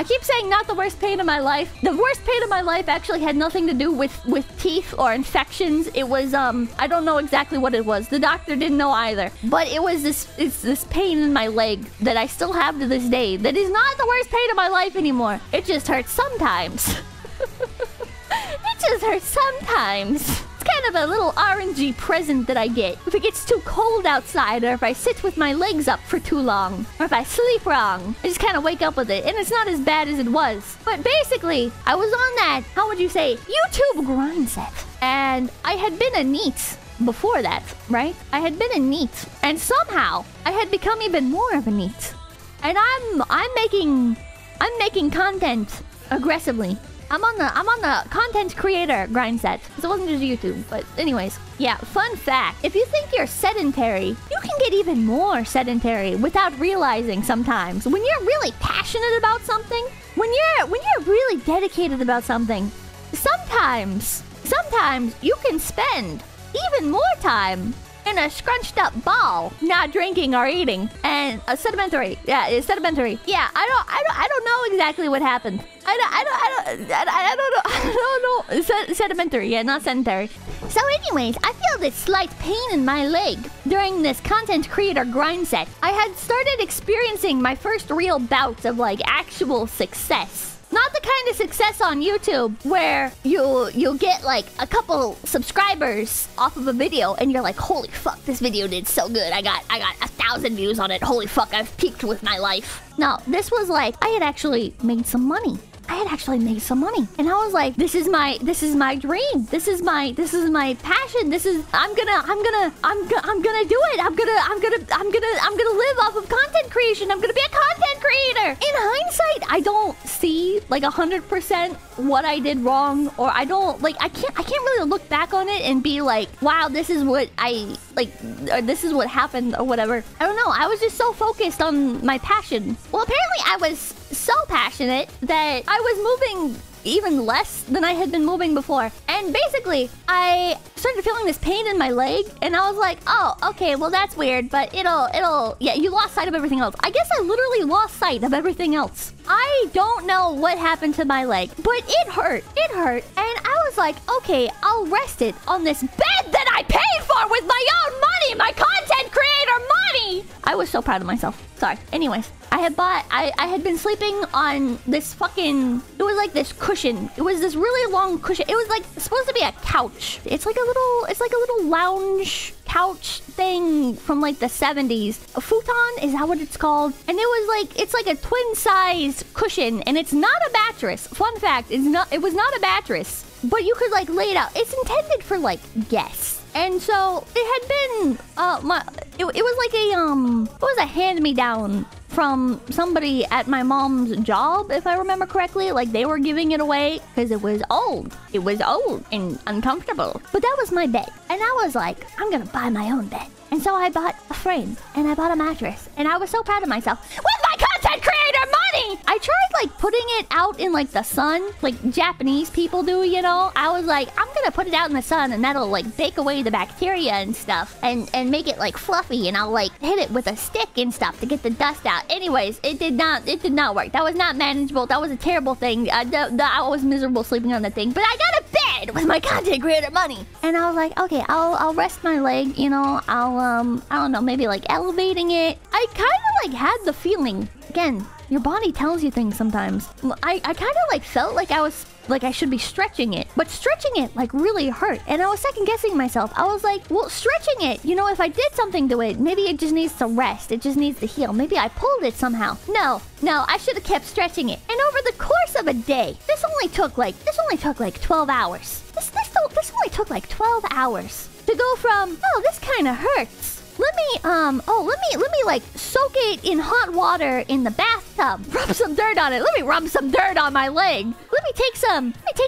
I keep saying not the worst pain of my life. The worst pain of my life actually had nothing to do with teeth or infections. It was, I don't know exactly what it was. The doctor didn't know either. But it was this pain in my leg that I still have to this day. That is not the worst pain of my life anymore. It just hurts sometimes. It just hurts sometimes. Kind of a little RNG present that I get if it gets too cold outside, or if I sit with my legs up for too long, or if I sleep wrong. I just kind of wake up with it, and it's not as bad as it was. But basically, I was on that, how would you say, YouTube grind set. And I had been a neat before that, right? I had been a neat, and somehow I had become even more of a neat. And I'm making content aggressively. I'm on the content creator grind set. So it wasn't just YouTube, but anyways. Yeah, fun fact. If you think you're sedentary, you can get even more sedentary without realizing sometimes. When you're really passionate about something, when you're really dedicated about something, sometimes you can spend even more time in a scrunched up ball, not drinking or eating, and sedimentary. Yeah, it's sedimentary. Yeah, I don't know exactly what happened. I don't know. Sedimentary, yeah, not sedentary. So anyways, I feel this slight pain in my leg during this content creator grind set. I had started experiencing my first real bouts of like actual success. Not the kind of success on YouTube where you'll get like a couple subscribers off of a video and you're like, holy fuck, this video did so good. I got 1,000 views on it. Holy fuck, I've peaked with my life. No, this was like, I had actually made some money. I had actually made some money. And I was like, this is my dream. This is my passion. I'm gonna do it. I'm gonna live off of content creation. I'm gonna be a content creator. In hindsight, I don't see like 100% what I did wrong, or I don't like, I can't really look back on it and be like, wow, this is what I like, or this is what happened or whatever. I don't know. I was just so focused on my passion. Well, apparently I was so passionate that I was moving even less than I had been moving before. And basically, I started feeling this pain in my leg, and I was like, oh, okay, well, that's weird, but it'll, yeah, you lost sight of everything else. I guess I literally lost sight of everything else. I don't know what happened to my leg, but it hurt. And I was like, okay, I'll rest it on this bed that I paid for with my own money, my content creator money. I was so proud of myself. Sorry. Anyways, I had been sleeping on this fucking, it was like this cushion. It was this really long cushion. It was like supposed to be a couch. It's like a little lounge couch thing from like the 70s. A futon, is that what it's called? And it was like, it's like a twin size cushion, and it's not a mattress. Fun fact, it was not a mattress, but you could like lay it out. It's intended for like guests. And so it had been, it was like a, it was a hand-me-down from somebody at my mom's job, if I remember correctly. Like, they were giving it away because it was old. It was old and uncomfortable. But that was my bed. And I was like, I'm gonna buy my own bed. And so I bought a frame, and I bought a mattress, and I was so proud of myself. With my content creator money! I tried, like, putting it out in, like, the sun, like Japanese people do, you know? I was like, I'm gonna put it out in the sun, and that'll, like, bake away the bacteria and stuff, and make it, like, fluffy, and I'll, like, hit it with a stick and stuff to get the dust out. Anyways, it did not work. That was not manageable. That was a terrible thing. I was miserable sleeping on that thing, but I got a bed with my content creator money! And I was like, okay, I'll rest my leg, you know? I'll, I don't know, maybe like elevating it. I kind of like had the feeling, again, your body tells you things sometimes. I kind of like felt like I was, like I should be stretching it, but stretching it like really hurt. And I was second guessing myself. I was like, well, stretching it, you know, if I did something to it, maybe it just needs to rest. It just needs to heal. Maybe I pulled it somehow. No, I should have kept stretching it. And over the course of a day, this only took like 12 hours. This only took like 12 hours. To go from, oh, this kind of hurts. Let me like soak it in hot water in the bathtub. Rub some dirt on it. Let me rub some dirt on my leg. Let me take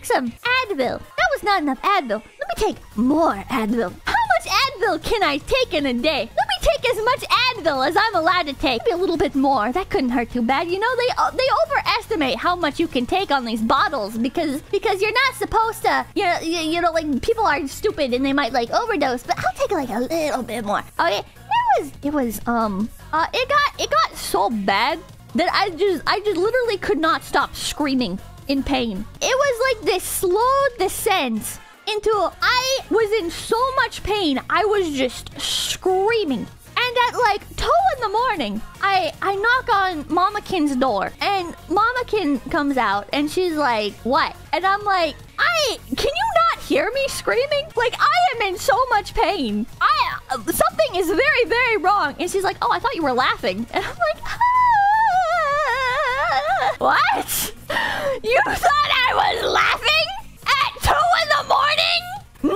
some Advil. That was not enough Advil. Let me take more Advil. How much Advil can I take in a day? Let me take as much Advil as I'm allowed to take. Maybe a little bit more. That couldn't hurt too bad. You know, they overestimate how much you can take on these bottles because you're not supposed to. You know, like, people are stupid and they might like overdose. But I'll take like a little bit more. Okay, it was it got so bad that I just literally could not stop screaming in pain. It was like this slow descent into, I was in so much pain, I was just screaming. And at like 2 in the morning, I knock on Mamakin's door, and Mamakin comes out and she's like, what? And I'm like, can you not hear me screaming? Like, I am in so much pain. Something is very, very wrong. And she's like, oh, I thought you were laughing. And I'm like, ah, what? You thought I was laughing at 2 in the morning?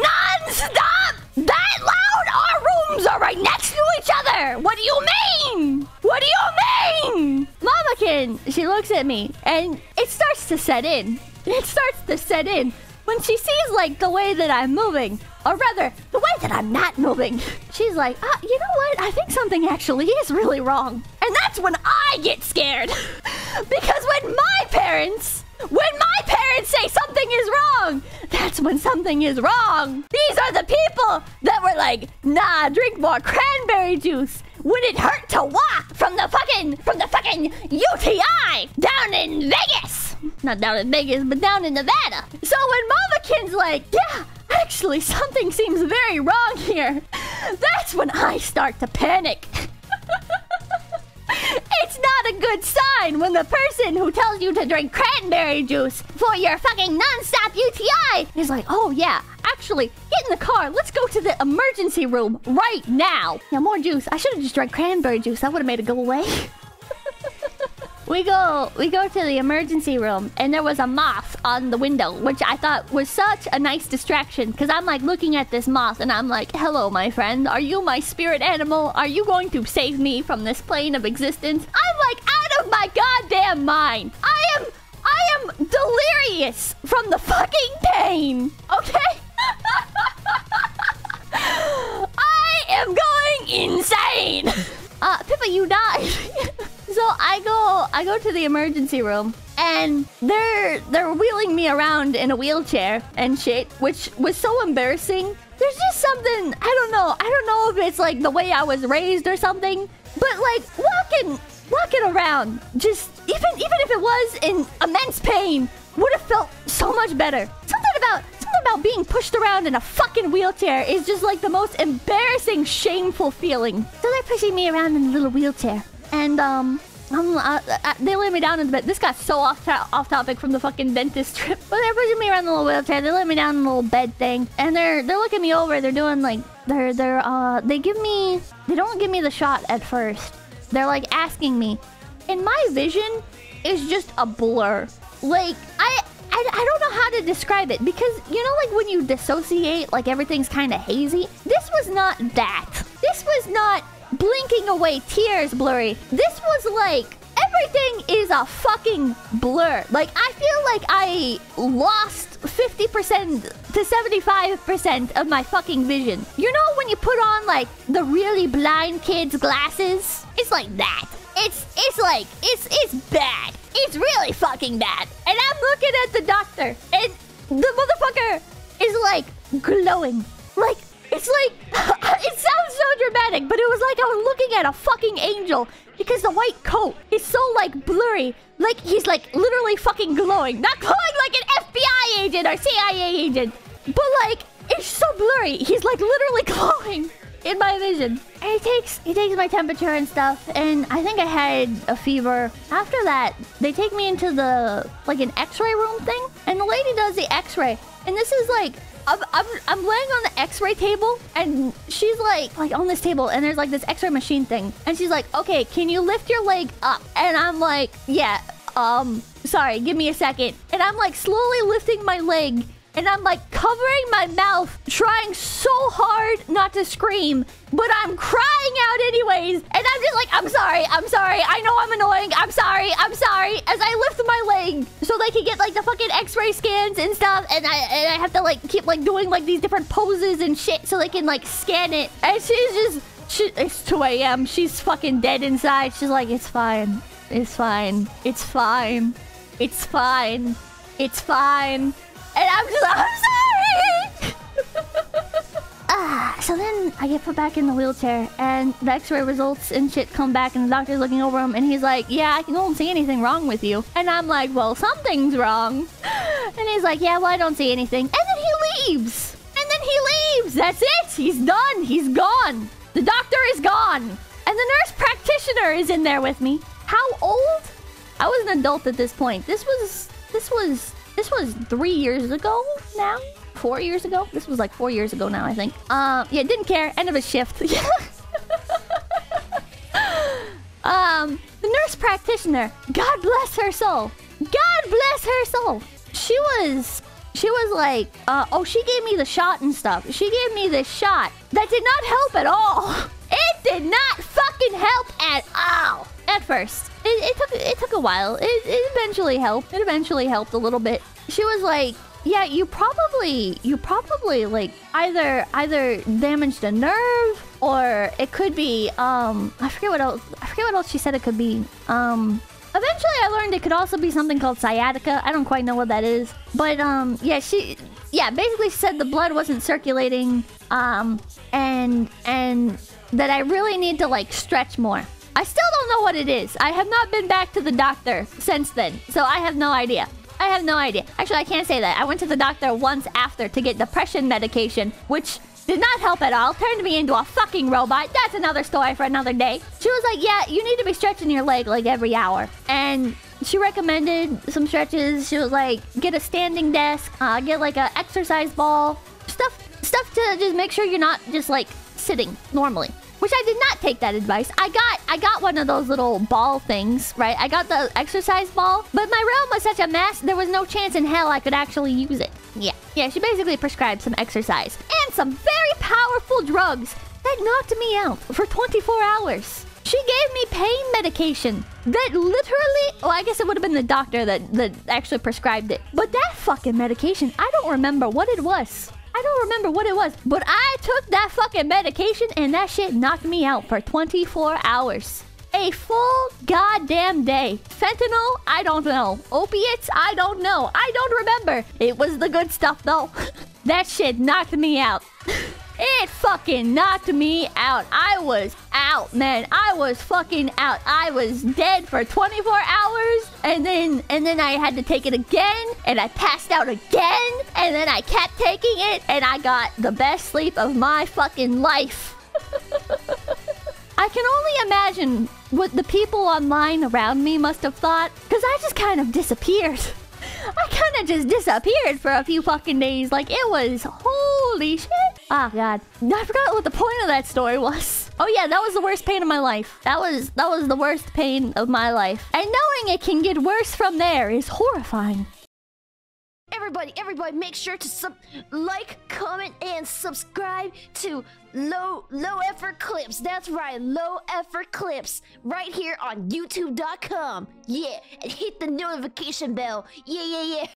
Non-stop? That loud? Our rooms are right next to each other. What do you mean? What do you mean? Mamakin, she looks at me and it starts to set in. It starts to set in when she sees, like, the way that I'm moving. Or rather, the way that I'm not moving. She's like, you know what? I think something actually is really wrong. And that's when I get scared. Because when my parents say something is wrong, that's when something is wrong. These are the people that were like, nah, drink more cranberry juice. Would it hurt to walk from the fucking UTI down in Vegas? Not down in Vegas, but down in Nevada. So when Mamakin's like, yeah, actually something seems very wrong here, that's when I start to panic. It's not a good sign when the person who tells you to drink cranberry juice for your fucking non-stop UTI is like, oh yeah, actually, get in the car. Let's go to the emergency room right now. Now, more juice. I should have just drank cranberry juice. That would have made it go away. We go to the emergency room, and there was a moth on the window, which I thought was such a nice distraction, because I'm like looking at this moth and I'm like, hello, my friend. Are you my spirit animal? Are you going to save me from this plane of existence? I'm like out of my goddamn mind. I am delirious from the fucking pain. Okay? I am going insane. Pippa, you died. So I go to the emergency room, and they're wheeling me around in a wheelchair and shit, which was so embarrassing. There's just something, I don't know if it's like the way I was raised or something, but like walking around, just even if it was in immense pain, would have felt so much better. Something about being pushed around in a fucking wheelchair is just like the most embarrassing, shameful feeling. So they're pushing me around in a little wheelchair, and they lay me down in the bed. This got so off topic from the fucking dentist trip. But they're pushing me around in a little wheelchair. They lay me down in a little bed thing, and they're looking me over. They're doing like they don't give me the shot at first. They're like asking me, and my vision is just a blur. Like I don't know how to describe it, because, you know, like when you dissociate, like everything's kind of hazy. This was not that. This was not blinking away tears blurry. This was like everything is a fucking blur. Like, I feel like I lost 50% to 75% of my fucking vision. You know when you put on like the really blind kids' glasses? It's like that. It's bad. It's really fucking bad. And I'm looking at the doctor, and the motherfucker is like glowing. Like, it's like, it sounds so dramatic, but it was like I was looking at a fucking angel, because the white coat is so like blurry. Like, he's like literally fucking glowing. Not glowing like an FBI agent or CIA agent, but like, it's so blurry. He's like literally glowing in my vision. And he takes my temperature and stuff, and I think I had a fever. After that, they take me into the, like, an x-ray room thing, and the lady does the x-ray. And this is like, I'm laying on the x-ray table, and she's like on this table, and there's like this x-ray machine thing. And she's like, okay, can you lift your leg up? And I'm like, yeah, sorry, give me a second. And I'm like slowly lifting my leg, and I'm like covering my mouth, trying so hard not to scream, but I'm crying out anyways. And I'm just like, I'm sorry. I know I'm annoying. I'm sorry. As I lift my leg so they can get like the fucking x-ray scans and stuff. And I have to like keep like doing like these different poses and shit so they can like scan it. And she's just, it's 2 a.m. She's fucking dead inside. She's like, it's fine. And I'm just like, I'm sorry. So then I get put back in the wheelchair, and the x-ray results and shit come back, and the doctor's looking over him, and he's like, yeah, I don't see anything wrong with you. And I'm like, well, something's wrong. And he's like, yeah, well, I don't see anything. And then he leaves. And then he leaves. That's it. He's done. He's gone. The doctor is gone. And the nurse practitioner is in there with me. How old? I was an adult at this point. This was 3 years ago now. 4 years ago? This was like 4 years ago now, I think. Yeah, didn't care. End of a shift. The nurse practitioner, God bless her soul. God bless her soul. She was like, oh, she gave me the shot and stuff. She gave me this shot that did not help at all. It did not fucking help at all. At first. It took a while. It eventually helped. It eventually helped a little bit. She was like, yeah, you probably like either damaged a nerve, or it could be I forget what else she said it could be. Eventually I learned it could also be something called sciatica. I don't quite know what that is. But yeah, she basically said the blood wasn't circulating, and that I really need to like stretch more. I still don't know what it is. I have not been back to the doctor since then, so I have no idea. I have no idea. Actually, I can't say that. I went to the doctor once after to get depression medication, which did not help at all. Turned me into a fucking robot. That's another story for another day. She was like, yeah, you need to be stretching your leg like every hour. And she recommended some stretches. She was like, get a standing desk, get like an exercise ball. Stuff to just make sure you're not just like sitting normally. Which I did not take that advice. I got one of those little ball things, right? I got the exercise ball, but my realm was such a mess, there was no chance in hell I could actually use it. Yeah, she basically prescribed some exercise and some very powerful drugs that knocked me out for 24 hours. She gave me pain medication that literally... well, I guess it would have been the doctor that actually prescribed it. But that fucking medication, I don't remember what it was. I don't remember what it was, but I took that fucking medication and that shit knocked me out for 24 hours. A full goddamn day. Fentanyl? I don't know. Opiates? I don't know. I don't remember. It was the good stuff though. That shit knocked me out. It fucking knocked me out. I was out, man. I was fucking out. I was dead for 24 hours, and then I had to take it again, and I passed out again, and then I kept taking it, and I got the best sleep of my fucking life. I can only imagine what the people online around me must have thought, because I just kind of disappeared. I kind of just disappeared for a few fucking days. Like, it was... holy shit. Ah, oh, God. I forgot what the point of that story was. Oh, yeah, that was the worst pain of my life. That was the worst pain of my life. And knowing it can get worse from there is horrifying. Everybody, make sure to like, comment, and subscribe to Low Effort Clips. That's right, Low Effort Clips. Right here on YouTube.com. Yeah, and hit the notification bell. Yeah.